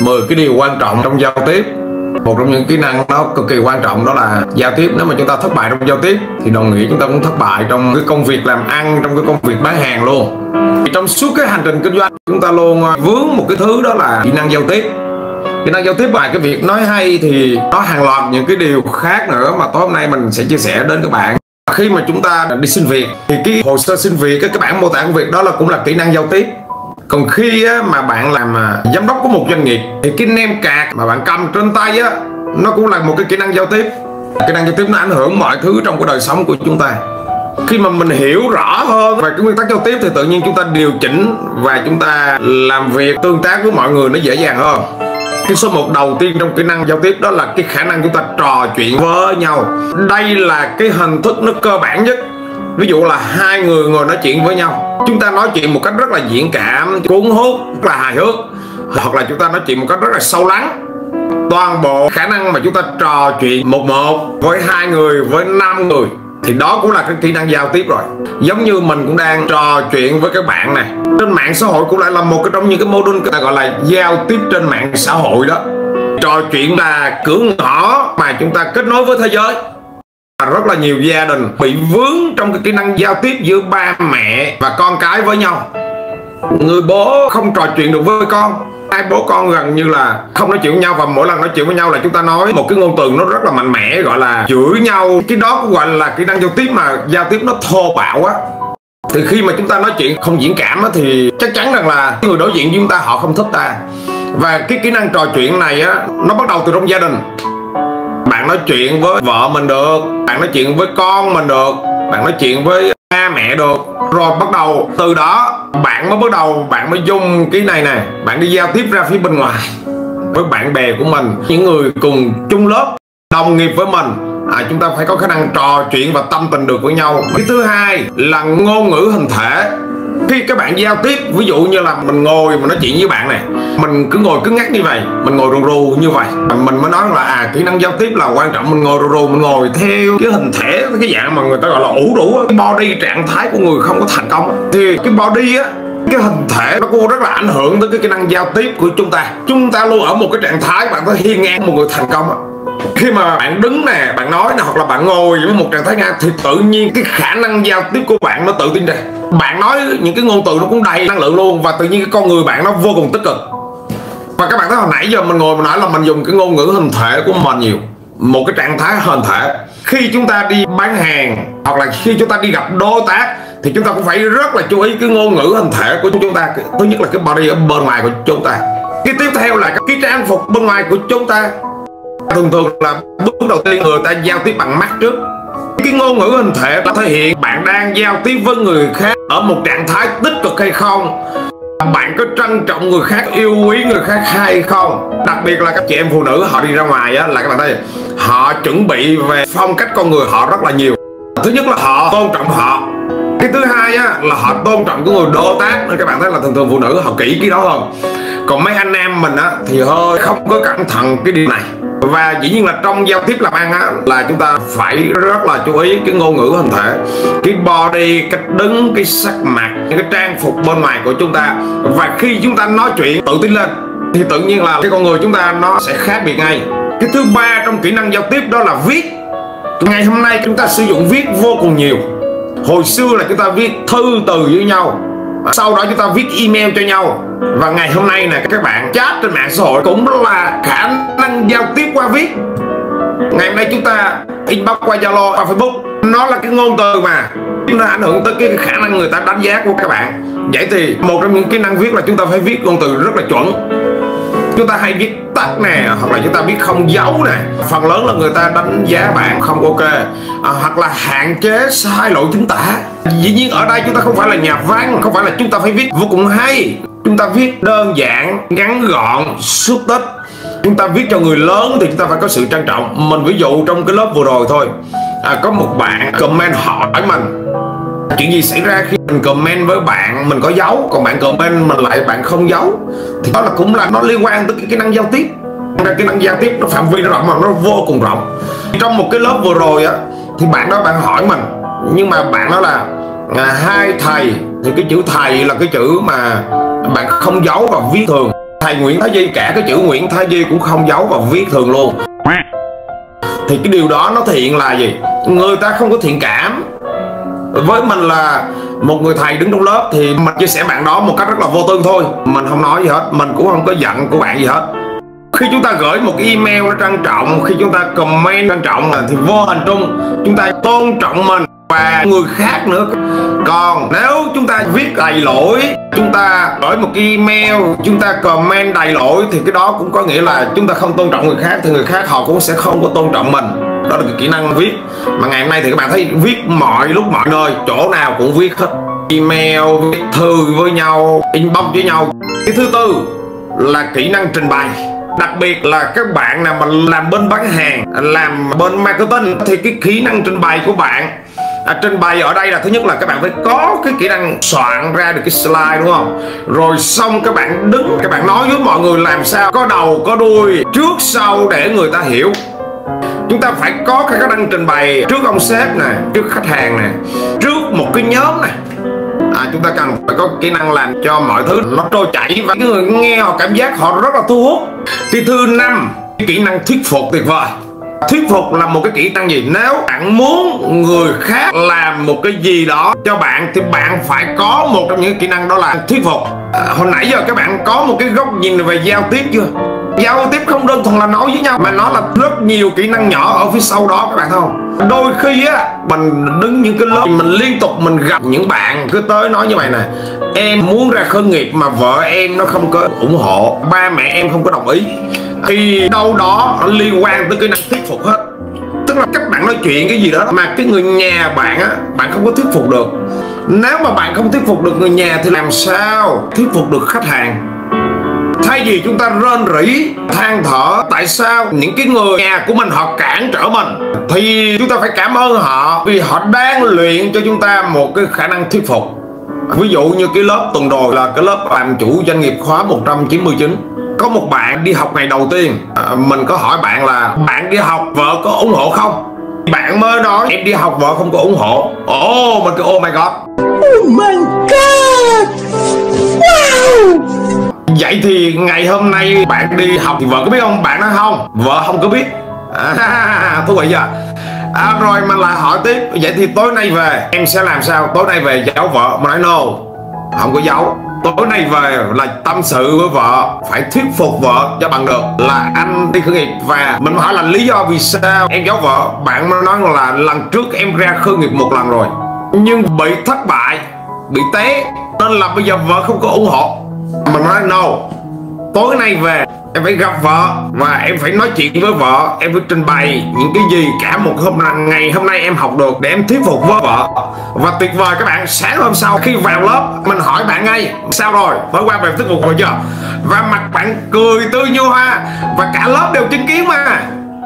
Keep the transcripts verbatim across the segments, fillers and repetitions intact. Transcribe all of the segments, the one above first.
mười cái điều quan trọng trong giao tiếp. Một trong những kỹ năng nó cực kỳ quan trọng đó là giao tiếp. Nếu mà chúng ta thất bại trong giao tiếp thì đồng nghĩa chúng ta cũng thất bại trong cái công việc làm ăn, trong cái công việc bán hàng luôn. Trong suốt cái hành trình kinh doanh, chúng ta luôn vướng một cái thứ đó là kỹ năng giao tiếp. Kỹ năng giao tiếp ngoài cái việc nói hay thì có hàng loạt những cái điều khác nữa mà tối hôm nay mình sẽ chia sẻ đến các bạn. Khi mà chúng ta đi xin việc thì cái hồ sơ xin việc, cái bản mô tả công việc đó là cũng là kỹ năng giao tiếp. Còn khi á, mà bạn làm à, giám đốc của một doanh nghiệp thì cái nem cạc mà bạn cầm trên tay á, nó cũng là một cái kỹ năng giao tiếp. Kỹ năng giao tiếp nó ảnh hưởng mọi thứ trong cái đời sống của chúng ta. Khi mà mình hiểu rõ hơn về cái nguyên tắc giao tiếp thì tự nhiên chúng ta điều chỉnh và chúng ta làm việc tương tác với mọi người nó dễ dàng hơn. Cái số một đầu tiên trong kỹ năng giao tiếp đó là cái khả năng chúng ta trò chuyện với nhau. Đây là cái hình thức nó cơ bản nhất. Ví dụ là hai người ngồi nói chuyện với nhau, chúng ta nói chuyện một cách rất là diễn cảm, cuốn hút, rất là hài hước, hoặc là chúng ta nói chuyện một cách rất là sâu lắng. Toàn bộ khả năng mà chúng ta trò chuyện một một với hai người, với năm người thì đó cũng là cái kỹ năng giao tiếp rồi. Giống như mình cũng đang trò chuyện với các bạn này trên mạng xã hội, cũng lại là một cái trong những cái module người ta gọi là giao tiếp trên mạng xã hội đó. Trò chuyện là cửa ngõ mà chúng ta kết nối với thế giới. Rất là nhiều gia đình bị vướng trong cái kỹ năng giao tiếp giữa ba mẹ và con cái với nhau. Người bố không trò chuyện được với con, hai bố con gần như là không nói chuyện với nhau, và mỗi lần nói chuyện với nhau là chúng ta nói một cái ngôn từ nó rất là mạnh mẽ, gọi là chửi nhau. Cái đó cũng gọi là kỹ năng giao tiếp mà giao tiếp nó thô bạo á. Thì khi mà chúng ta nói chuyện không diễn cảm á, thì chắc chắn rằng là người đối diện với chúng ta họ không thích ta. Và cái kỹ năng trò chuyện này á, nó bắt đầu từ trong gia đình. Bạn nói chuyện với vợ mình được, bạn nói chuyện với con mình được, bạn nói chuyện với ba mẹ được. Rồi bắt đầu từ đó bạn mới bắt đầu, bạn mới dùng cái này này, bạn đi giao tiếp ra phía bên ngoài với bạn bè của mình, những người cùng chung lớp, đồng nghiệp với mình. à, Chúng ta phải có khả năng trò chuyện và tâm tình được với nhau. Cái thứ hai là ngôn ngữ hình thể. Khi các bạn giao tiếp, ví dụ như là mình ngồi mình nói chuyện với bạn này, mình cứ ngồi cứng ngắc như vậy, mình ngồi rù rù như vậy, mình mới nói là à, kỹ năng giao tiếp là quan trọng. Mình ngồi rù rù, mình ngồi theo cái hình thể, cái dạng mà người ta gọi là ủ rũ, cái body, trạng thái của người không có thành công. Thì cái body á, cái hình thể nó cũng rất là ảnh hưởng tới cái kỹ năng giao tiếp của chúng ta. Chúng ta luôn ở một cái trạng thái bạn có hiên ngang một người thành công á. Khi mà bạn đứng nè, bạn nói nè, hoặc là bạn ngồi với một trạng thái ngang thì tự nhiên cái khả năng giao tiếp của bạn nó tự tin ra. Bạn nói những cái ngôn từ nó cũng đầy năng lượng luôn, và tự nhiên cái con người bạn nó vô cùng tích cực. Và các bạn thấy hồi nãy giờ mình ngồi mình nói là mình dùng cái ngôn ngữ hình thể của mình nhiều, một cái trạng thái hình thể. Khi chúng ta đi bán hàng hoặc là khi chúng ta đi gặp đối tác thì chúng ta cũng phải rất là chú ý cái ngôn ngữ hình thể của chúng ta. Thứ nhất là cái body ở bên ngoài của chúng ta. Cái tiếp theo là cái trang phục bên ngoài của chúng ta. Thường thường là bước đầu tiên người ta giao tiếp bằng mắt trước. Cái ngôn ngữ hình thể nó thể hiện bạn đang giao tiếp với người khác ở một trạng thái tích cực hay không, bạn có trân trọng người khác, yêu quý người khác hay không. Đặc biệt là các chị em phụ nữ họ đi ra ngoài á, là các bạn thấy họ chuẩn bị về phong cách con người họ rất là nhiều. Thứ nhất là họ tôn trọng họ, cái thứ hai á, là họ tôn trọng cái người đối tác. Nên các bạn thấy là thường thường phụ nữ họ kỹ cái đó hơn. Còn mấy anh em mình á, thì hơi không có cẩn thận cái điều này. Và dĩ nhiên là trong giao tiếp làm ăn á, là chúng ta phải rất là chú ý cái ngôn ngữ hình thể, cái body, cách đứng, cái sắc mặt, cái trang phục bên ngoài của chúng ta. Và khi chúng ta nói chuyện tự tin lên thì tự nhiên là cái con người chúng ta nó sẽ khác biệt ngay. Cái thứ ba trong kỹ năng giao tiếp đó là viết. Ngày hôm nay chúng ta sử dụng viết vô cùng nhiều. Hồi xưa là chúng ta viết thư từ với nhau, sau đó chúng ta viết email cho nhau. Và ngày hôm nay là các bạn chat trên mạng xã hội cũng là khả năng giao tiếp qua viết. Ngày hôm nay chúng ta inbox qua Zalo, qua Facebook, nó là cái ngôn từ mà nó ảnh hưởng tới cái khả năng người ta đánh giá của các bạn. Vậy thì một trong những kỹ năng viết là chúng ta phải viết ngôn từ rất là chuẩn. Chúng ta hay viết tắt nè, hoặc là chúng ta viết không dấu nè. Phần lớn là người ta đánh giá bạn không ok, à, hoặc là hạn chế sai lỗi chính tả. Dĩ nhiên ở đây chúng ta không phải là nhà văn, không phải là chúng ta phải viết vô cùng hay. Chúng ta viết đơn giản, ngắn gọn, xúc tích. Chúng ta viết cho người lớn thì chúng ta phải có sự trân trọng. Mình ví dụ trong cái lớp vừa rồi thôi, à, có một bạn comment hỏi mình chuyện gì xảy ra khi mình comment với bạn mình có dấu, còn bạn comment mình lại bạn không dấu. Thì đó là cũng là nó liên quan tới cái kỹ năng giao tiếp. Kỹ năng giao tiếp nó phạm vi nó rộng mà nó vô cùng rộng. Trong một cái lớp vừa rồi á, thì bạn đó bạn hỏi mình, nhưng mà bạn đó là à, hai thầy Thì cái chữ thầy là cái chữ mà bạn không giấu và viết thường. Thầy Nguyễn Thái Duy, cả cái chữ Nguyễn Thái Duy cũng không giấu và viết thường luôn. Thì cái điều đó nó thiện là gì? Người ta không có thiện cảm với mình là một người thầy đứng trong lớp, thì mình chia sẻ bạn đó một cách rất là vô tư thôi. Mình không nói gì hết, mình cũng không có giận của bạn gì hết. Khi chúng ta gửi một cái email nó trang trọng, khi chúng ta comment trang trọng, thì vô hình chung chúng ta tôn trọng mình và người khác nữa. Còn nếu chúng ta viết đầy lỗi, chúng ta gửi một cái email, chúng ta comment đầy lỗi, thì cái đó cũng có nghĩa là chúng ta không tôn trọng người khác, thì người khác họ cũng sẽ không có tôn trọng mình. Đó là cái kỹ năng viết mà ngày hôm nay thì các bạn thấy viết mọi lúc mọi nơi, chỗ nào cũng viết hết. Email, viết thư với nhau, inbox với nhau. Cái thứ tư là kỹ năng trình bày. Đặc biệt là các bạn nào mà làm bên bán hàng, làm bên marketing, thì cái kỹ năng trình bày của bạn, à, trình bày ở đây là thứ nhất là các bạn phải có cái kỹ năng soạn ra được cái slide, đúng không? Rồi xong các bạn đứng, các bạn nói với mọi người làm sao có đầu có đuôi, trước sau để người ta hiểu. Chúng ta phải có cái khả năng trình bày trước ông sếp nè, trước khách hàng nè, trước một cái nhóm nè. À, chúng ta cần phải có kỹ năng làm cho mọi thứ nó trôi chảy và người nghe họ cảm giác họ rất là thu hút. Thì thứ năm, kỹ năng thuyết phục tuyệt vời. Thuyết phục là một cái kỹ năng gì? Nếu bạn muốn người khác làm một cái gì đó cho bạn thì bạn phải có một trong những kỹ năng, đó là thuyết phục. À, hồi nãy giờ các bạn có một cái góc nhìn về giao tiếp chưa? Giao tiếp không đơn thuần là nói với nhau, mà nó là rất nhiều kỹ năng nhỏ ở phía sau đó, các bạn thấy không? Đôi khi á, mình đứng những cái lớp, mình liên tục mình gặp những bạn cứ tới nói như vậy nè: em muốn ra khởi nghiệp mà vợ em nó không có ủng hộ, ba mẹ em không có đồng ý. Thì đâu đó nó liên quan tới kỹ năng thuyết phục hết. Tức là các bạn nói chuyện cái gì đó mà cái người nhà bạn á, bạn không có thuyết phục được. Nếu mà bạn không thuyết phục được người nhà thì làm sao thuyết phục được khách hàng? Thay vì chúng ta rên rỉ, than thở tại sao những cái người nhà của mình họ cản trở mình, thì chúng ta phải cảm ơn họ vì họ đang luyện cho chúng ta một cái khả năng thuyết phục. Ví dụ như cái lớp tuần rồi là cái lớp làm chủ doanh nghiệp khóa một trăm chín mươi chín. Có một bạn đi học ngày đầu tiên, à, mình có hỏi bạn là bạn đi học vợ có ủng hộ không? Bạn mới nói em đi học vợ không có ủng hộ. Ồ, oh, mình kêu oh my god. Oh my god. Wow. Vậy thì ngày hôm nay bạn đi học thì vợ có biết không? Bạn nói không, vợ không có biết. À, thú vị vậy. À, rồi mình lại hỏi tiếp, vậy thì tối nay về em sẽ làm sao? Tối nay về giấu vợ. Mình nói no, không có giấu. Tối nay về là tâm sự với vợ, phải thuyết phục vợ cho bằng được là anh đi khởi nghiệp. Và mình hỏi là lý do vì sao em giấu vợ, bạn mới nói là lần trước em ra khởi nghiệp một lần rồi nhưng bị thất bại, bị té, nên là bây giờ vợ không có ủng hộ. Mình nói no, tối nay về em phải gặp vợ và em phải nói chuyện với vợ, em phải trình bày những cái gì cả một hôm là ngày hôm nay em học được để em thuyết phục với vợ. Và tuyệt vời các bạn, sáng hôm sau khi vào lớp mình hỏi bạn ngay sao rồi, mới qua về thuyết phục rồi chưa, và mặt bạn cười tươi như hoa và cả lớp đều chứng kiến mà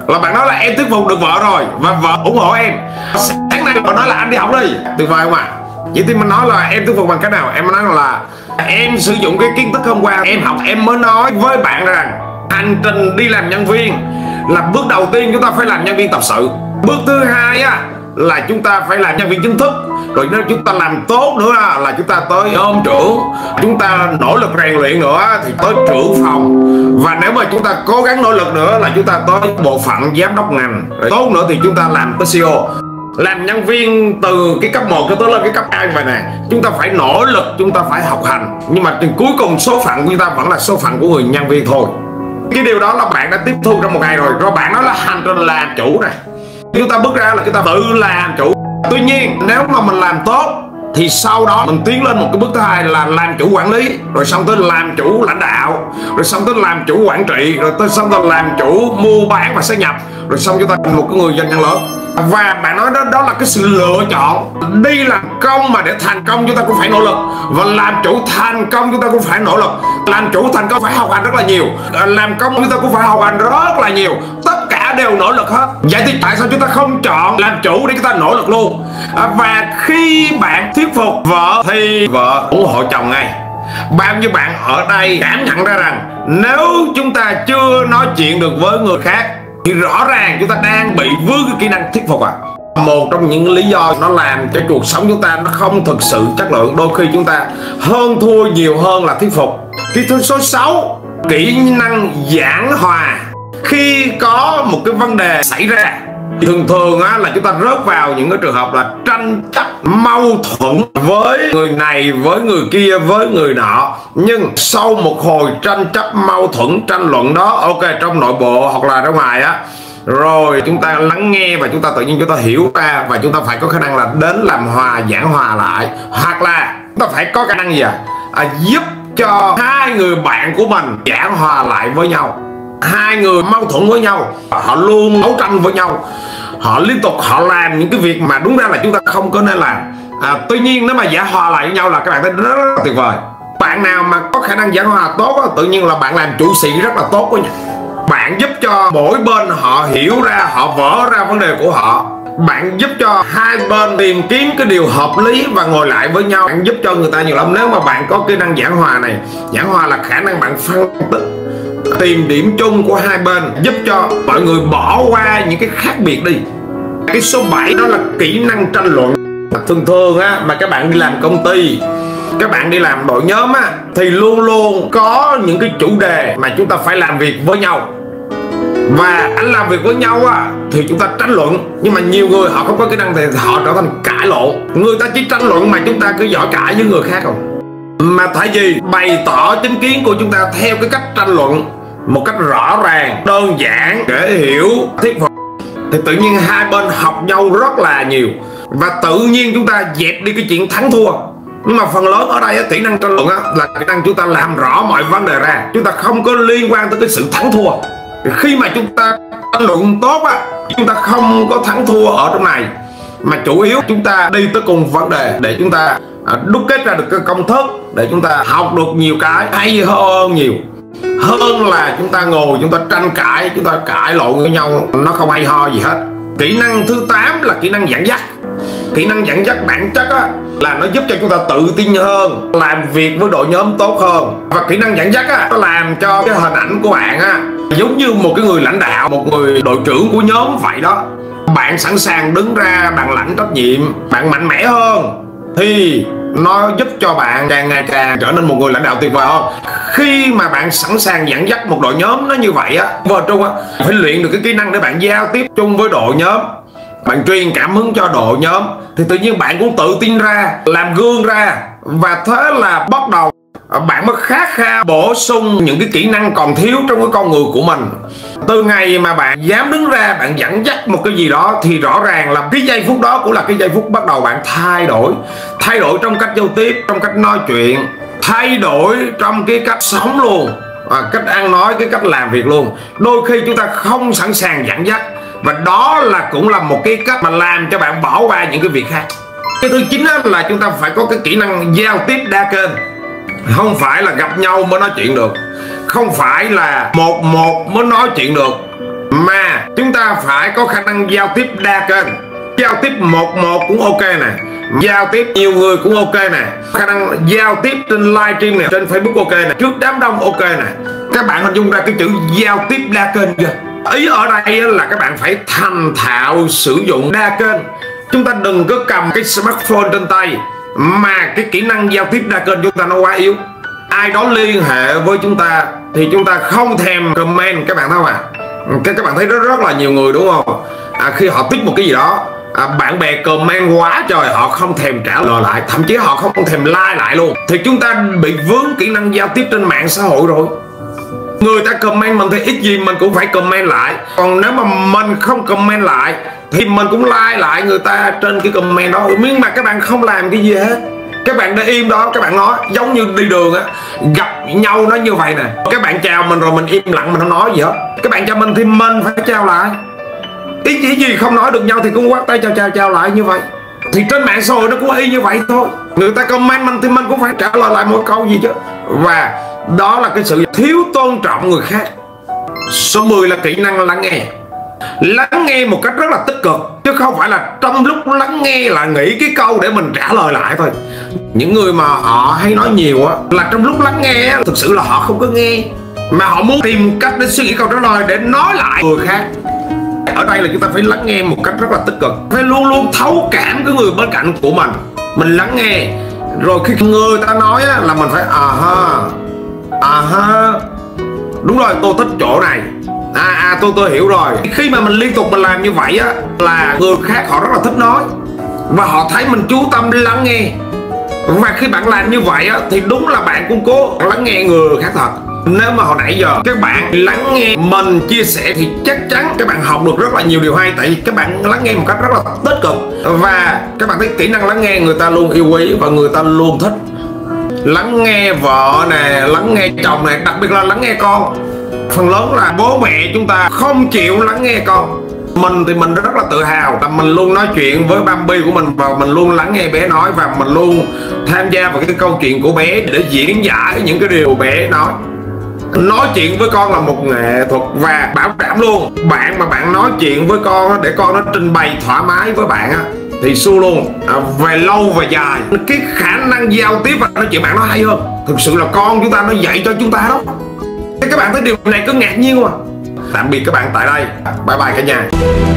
là bạn nói là em thuyết phục được vợ rồi và vợ ủng hộ em. Sáng nay vợ nói là anh đi học đi, tuyệt vời không ạ? À? Vậy thì mình nói là em thuyết phục bằng cách nào? Em nói là em sử dụng cái kiến thức hôm qua em học, em mới nói với bạn rằng hành trình đi làm nhân viên là bước đầu tiên chúng ta phải làm nhân viên tập sự, bước thứ hai á là chúng ta phải làm nhân viên chính thức, rồi nếu chúng ta làm tốt nữa là chúng ta tới ôm trưởng, chúng ta nỗ lực rèn luyện nữa thì tới trưởng phòng, và nếu mà chúng ta cố gắng nỗ lực nữa là chúng ta tới bộ phận giám đốc ngành, rồi tốt nữa thì chúng ta làm tới xê i ô. Làm nhân viên từ cái cấp một cho tới lên cái cấp hai vậy nè, chúng ta phải nỗ lực, chúng ta phải học hành, nhưng mà cuối cùng số phận của chúng ta vẫn là số phận của người nhân viên thôi. Cái điều đó là bạn đã tiếp thu trong một ngày rồi. Rồi bạn nói là hành trình làm chủ này, chúng ta bước ra là chúng ta tự làm chủ. Tuy nhiên nếu mà mình làm tốt thì sau đó mình tiến lên một cái bước thứ hai là làm chủ quản lý, rồi xong tới làm chủ lãnh đạo, rồi xong tới làm chủ quản trị, rồi tới xong tới làm chủ mua bán và sát nhập, rồi xong chúng ta thành một cái người doanh nhân lớn. Và bạn nói đó, đó là cái sự lựa chọn. Đi làm công mà để thành công chúng ta cũng phải nỗ lực, và làm chủ thành công chúng ta cũng phải nỗ lực. Làm chủ thành công phải học hành rất là nhiều, làm công chúng ta cũng phải học hành rất là nhiều, tất cả đều nỗ lực hết. Vậy thì tại sao chúng ta không chọn làm chủ để chúng ta nỗ lực luôn? Và khi bạn thuyết phục vợ thì vợ ủng hộ chồng ngay. Bao nhiêu bạn ở đây cảm nhận ra rằng nếu chúng ta chưa nói chuyện được với người khác thì rõ ràng chúng ta đang bị vướng cái kỹ năng thuyết phục à. Một trong những lý do nó làm cho cuộc sống chúng ta nó không thực sự chất lượng, đôi khi chúng ta hơn thua nhiều hơn là thuyết phục. Kỹ thuật số sáu, kỹ năng giảng hòa. Khi có một cái vấn đề xảy ra, thường thường á, là chúng ta rớt vào những cái trường hợp là tranh chấp, mâu thuẫn với người này, với người kia, với người nọ. Nhưng sau một hồi tranh chấp, mâu thuẫn, tranh luận đó, ok, trong nội bộ hoặc là ra ngoài á, rồi chúng ta lắng nghe và chúng ta tự nhiên chúng ta hiểu ra, và chúng ta phải có khả năng là đến làm hòa, giảng hòa lại. Hoặc là chúng ta phải có khả năng gì à, à giúp cho hai người bạn của mình giảng hòa lại với nhau. Hai người mâu thuẫn với nhau, họ luôn đấu tranh với nhau, họ liên tục họ làm những cái việc mà đúng ra là chúng ta không có nên làm. à, Tuy nhiên nếu mà giảng hòa lại với nhau là các bạn thấy rất, rất, rất tuyệt vời. Bạn nào mà có khả năng giảng hòa tốt, tự nhiên là bạn làm chủ sĩ rất là tốt với nhau. Bạn giúp cho mỗi bên họ hiểu ra, họ vỡ ra vấn đề của họ. Bạn giúp cho hai bên tìm kiếm cái điều hợp lý và ngồi lại với nhau. Bạn giúp cho người ta nhiều lắm nếu mà bạn có kỹ năng giảng hòa này. Giảng hòa là khả năng bạn phân tích, tìm điểm chung của hai bên, giúp cho mọi người bỏ qua những cái khác biệt đi. Cái số bảy đó là kỹ năng tranh luận. Thường thường á, mà các bạn đi làm công ty, các bạn đi làm đội nhóm á, thì luôn luôn có những cái chủ đề mà chúng ta phải làm việc với nhau. Và anh làm việc với nhau á, thì chúng ta tranh luận. Nhưng mà nhiều người họ không có kỹ năng thì họ trở thành cãi lộn. Người ta chỉ tranh luận mà chúng ta cứ giỏi cãi với người khác không. Mà tại vì bày tỏ chính kiến của chúng ta theo cái cách tranh luận, một cách rõ ràng, đơn giản, dễ hiểu, thuyết phục, thì tự nhiên hai bên học nhau rất là nhiều. Và tự nhiên chúng ta dẹp đi cái chuyện thắng thua. Nhưng mà phần lớn ở đây kỹ năng tranh luận là kỹ năng chúng ta làm rõ mọi vấn đề ra. Chúng ta không có liên quan tới cái sự thắng thua. Khi mà chúng ta tranh luận tốt á, chúng ta không có thắng thua ở trong này, mà chủ yếu chúng ta đi tới cùng vấn đề để chúng ta đúc kết ra được cái công thức, để chúng ta học được nhiều cái hay hơn nhiều. Hơn là chúng ta ngồi chúng ta tranh cãi, chúng ta cãi lộn với nhau, nó không hay ho gì hết. Kỹ năng thứ tám là kỹ năng dẫn dắt. Kỹ năng dẫn dắt bản chất á, là nó giúp cho chúng ta tự tin hơn, làm việc với đội nhóm tốt hơn. Và kỹ năng dẫn dắt á, nó làm cho cái hình ảnh của bạn á, giống như một cái người lãnh đạo, một người đội trưởng của nhóm vậy đó. Bạn sẵn sàng đứng ra, bạn lãnh trách nhiệm, bạn mạnh mẽ hơn, thì nó giúp cho bạn càng ngày càng trở nên một người lãnh đạo tuyệt vời hơn. Khi mà bạn sẵn sàng dẫn dắt một đội nhóm nó như vậy á, vào trung á, phải luyện được cái kỹ năng để bạn giao tiếp chung với đội nhóm, bạn truyền cảm hứng cho đội nhóm, thì tự nhiên bạn cũng tự tin ra, làm gương ra. Và thế là bắt đầu bạn mới khát khao bổ sung những cái kỹ năng còn thiếu trong cái con người của mình. Từ ngày mà bạn dám đứng ra, bạn dẫn dắt một cái gì đó, thì rõ ràng là cái giây phút đó cũng là cái giây phút bắt đầu bạn thay đổi. Thay đổi trong cách giao tiếp, trong cách nói chuyện, thay đổi trong cái cách sống luôn, à, cách ăn nói, cái cách làm việc luôn. Đôi khi chúng ta không sẵn sàng dẫn dắt, và đó là cũng là một cái cách mà làm cho bạn bỏ qua những cái việc khác. Cái thứ chín là chúng ta phải có cái kỹ năng giao tiếp đa kênh. Không phải là gặp nhau mới nói chuyện được, không phải là một một mới nói chuyện được, mà chúng ta phải có khả năng giao tiếp đa kênh. Giao tiếp một một cũng ok nè, giao tiếp nhiều người cũng ok nè, khả năng giao tiếp trên livestream nè, trên Facebook ok nè, trước đám đông ok nè. Các bạn hình dung ra cái chữ giao tiếp đa kênh kìa. Ý ở đây là các bạn phải thành thạo sử dụng đa kênh. Chúng ta đừng cứ cầm cái smartphone trên tay, mà cái kỹ năng giao tiếp đa kênh chúng ta nó quá yếu. Ai đó liên hệ với chúng ta thì chúng ta không thèm comment, các bạn thấy không ạ? Các, các bạn thấy rất, rất là nhiều người đúng không? À, khi họ thích một cái gì đó, à, bạn bè comment quá trời, họ không thèm trả lời lại, thậm chí họ không thèm like lại luôn. Thì chúng ta bị vướng kỹ năng giao tiếp trên mạng xã hội rồi. Người ta comment mình thì ít gì mình cũng phải comment lại. Còn nếu mà mình không comment lại thì mình cũng like lại người ta trên cái comment đó. Nhưng mà các bạn không làm cái gì hết, các bạn để im đó, các bạn nói. Giống như đi đường á, gặp nhau nó như vậy nè. Các bạn chào mình rồi mình im lặng, mình không nói gì hết. Các bạn chào mình thì mình phải chào lại. Ít gì, gì không nói được nhau thì cũng quát tay chào chào chào lại như vậy. Thì trên mạng xã hội nó cũng y như vậy thôi. Người ta comment mình thì mình cũng phải trả lời lại một câu gì chứ. Và đó là cái sự thiếu tôn trọng người khác. Số mười là kỹ năng lắng nghe. Lắng nghe một cách rất là tích cực, chứ không phải là trong lúc lắng nghe là nghĩ cái câu để mình trả lời lại thôi. Những người mà họ hay nói nhiều á, là trong lúc lắng nghe á, thực sự là họ không có nghe, mà họ muốn tìm cách để suy nghĩ câu trả lời để nói lại người khác. ở đây là chúng ta phải lắng nghe một cách rất là tích cực, phải luôn luôn thấu cảm cái người bên cạnh của mình. Mình lắng nghe, rồi khi người ta nói á, là mình phải à ha, à ha, đúng rồi, tôi thích chỗ này, à à, tôi tôi hiểu rồi. Khi mà mình liên tục mình làm như vậy á, là người khác họ rất là thích nói và họ thấy mình chú tâm lắng nghe. Và khi bạn làm như vậy á, thì đúng là bạn cũng cố lắng nghe người khác thật. Nếu mà hồi nãy giờ các bạn lắng nghe mình chia sẻ thì chắc chắn các bạn học được rất là nhiều điều hay, tại vì các bạn lắng nghe một cách rất là tích cực và các bạn thấy kỹ năng lắng nghe người ta luôn yêu quý và người ta luôn thích. Lắng nghe vợ nè, lắng nghe chồng nè, đặc biệt là lắng nghe con. Phần lớn là bố mẹ chúng ta không chịu lắng nghe con. Mình thì mình rất là tự hào là mình luôn nói chuyện với Bambi của mình và mình luôn lắng nghe bé nói và mình luôn tham gia vào cái câu chuyện của bé để diễn giải những cái điều bé nói. Nói chuyện với con là một nghệ thuật và bảo đảm luôn, bạn mà bạn nói chuyện với con để con nó trình bày thoải mái với bạn thì xu luôn về lâu và dài cái khả năng giao tiếp và nói chuyện bạn nó hay hơn. Thực sự là con chúng ta nó dạy cho chúng ta đó. Các bạn thấy điều này cứ ngạc nhiên mà. Tạm biệt các bạn tại đây. Bye bye cả nhà.